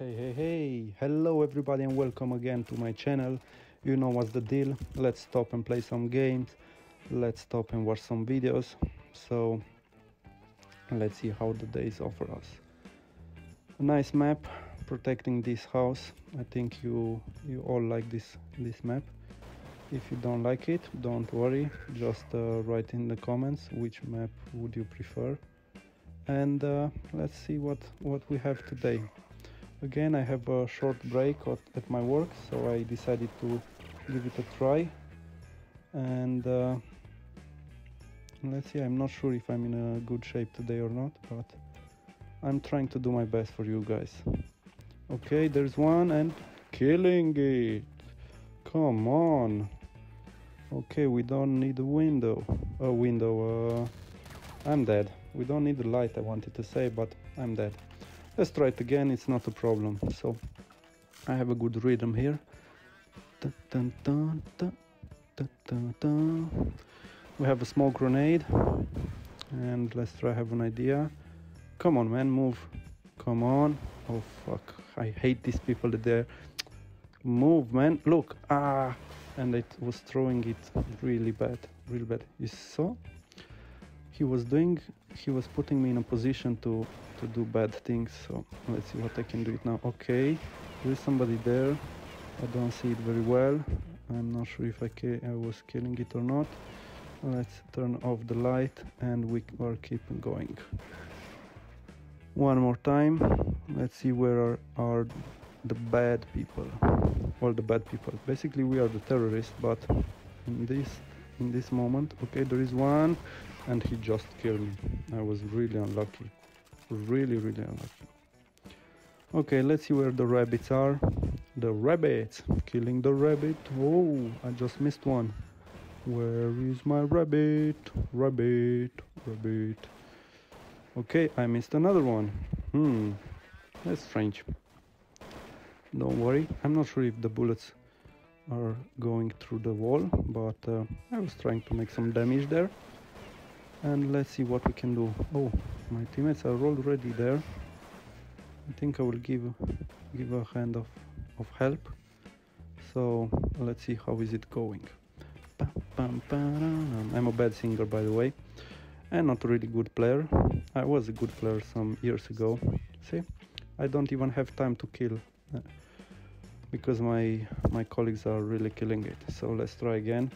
Hey, hello everybody and welcome again to my channel. You know what's the deal. Let's stop and play some games. Let's stop and watch some videos. So let's see how the days offer us. A nice map, protecting this house. I think you all like this map. If you don't like it, don't worry, just write in the comments which map would you prefer. And let's see what we have today. Again, I have a short break at my work, so I decided to give it a try. And let's see, I'm not sure if I'm in a good shape today or not, but I'm trying to do my best for you guys. Okay, there's one and killing it. Come on. Okay, we don't need a window. I'm dead. We don't need the light, I wanted to say, but I'm dead. Let's try it again, it's not a problem. So I have a good rhythm here. Dun, dun, dun, dun, dun, dun, dun. We have a smoke grenade. And let's try, have an idea. Come on, man, move. Come on. Oh, fuck. I hate these people that they're... Move, man. Look. Ah. And it was throwing it really bad. Real bad. You saw? He was putting me in a position to do bad things, so let's see what I can do it now. Okay, there is somebody there. I don't see it very well. I'm not sure if I was killing it or not. Let's turn off the light and we are keeping going. One more time. Let's see where are the bad people. All the bad people. Basically we are the terrorists, but in this moment. Okay, there is one and he just killed me. I was really unlucky. Really unlucky. Okay, let's see where the rabbits are. The rabbits, killing the rabbit. Oh, I just missed one. Where is my rabbit? Rabbit. Okay, I missed another one. That's strange. Don't worry, I'm not sure if the bullets are going through the wall, but I was trying to make some damage there. And let's see what we can do. Oh, my teammates are already there. I think I will give a hand of help. So let's see how is it going. I'm a bad singer, by the way, and not a really good player. I was a good player some years ago. See, I don't even have time to kill because my colleagues are really killing it. So let's try again.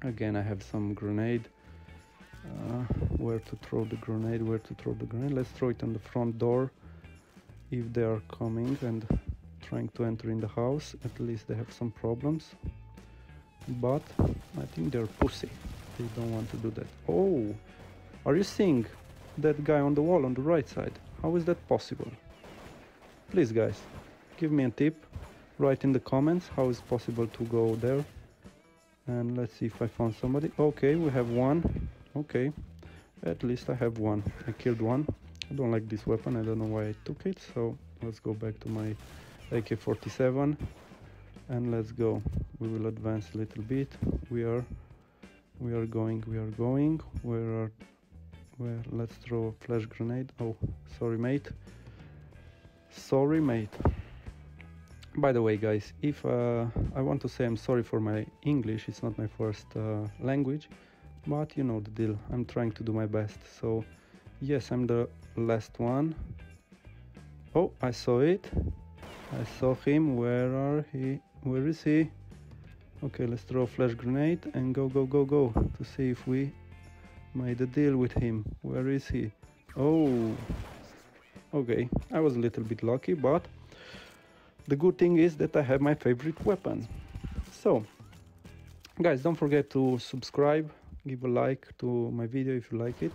Again, I have some grenade. Where to throw the grenade. Let's throw it on the front door if they are coming and trying to enter in the house. At least they have some problems, but I think they're pussy. They don't want to do that. Oh, are you seeing that guy on the wall on the right side? How is that possible? Please guys, give me a tip. Write in the comments how is possible to go there. And let's see if I found somebody. Okay, we have one. Okay, at least I have one. I killed one. I don't like this weapon. I don't know why I took it. So let's go back to my AK-47 and let's go. We will advance a little bit. We are going. Where? Let's throw a flash grenade. Oh, sorry mate. By the way, guys, if I want to say I'm sorry for my English, it's not my first language, but you know the deal, I'm trying to do my best. So yes, I'm the last one. Oh, I saw it. I saw him. Where is he? Okay, let's throw a flash grenade and go to see if we made a deal with him. Where is he? Oh, okay, I was a little bit lucky, but the good thing is that I have my favorite weapon. So guys, don't forget to subscribe, give a like to my video if you like it,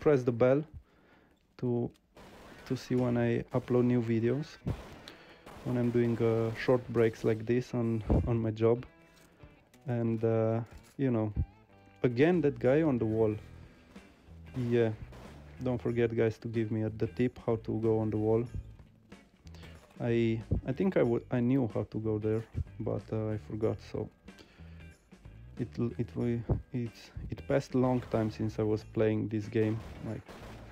press the bell to see when I upload new videos, when I'm doing short breaks like this on my job. And you know, again, that guy on the wall. Yeah, don't forget guys to give me the tip how to go on the wall. I think I knew how to go there, but I forgot. So it passed a long time since I was playing this game, like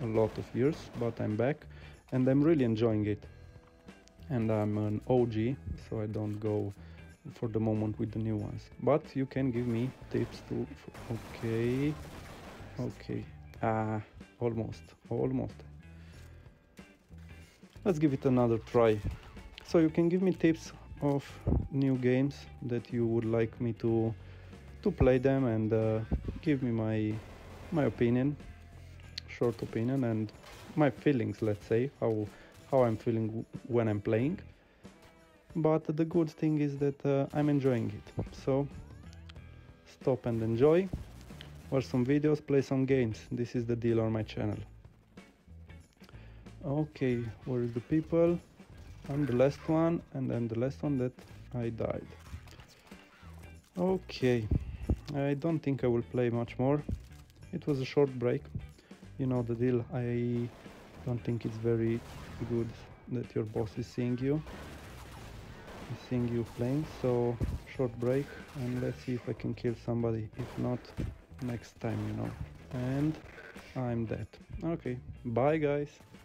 a lot of years, but I'm back and I'm really enjoying it. And I'm an OG, so I don't go for the moment with the new ones, but you can give me tips to... okay, almost. Let's give it another try. So you can give me tips of new games that you would like me to play them, and give me my opinion, short opinion, and my feelings, let's say, how I'm feeling when I'm playing. But the good thing is that I'm enjoying it, so stop and enjoy, watch some videos, play some games. This is the deal on my channel. Okay, where is the people? I'm the last one, and I'm the last one that I died. Okay, I don't think I will play much more. It was a short break, you know the deal. I don't think it's very good that your boss is seeing you playing, so short break, and let's see if I can kill somebody. If not, next time, you know. And I'm dead. Okay, bye guys.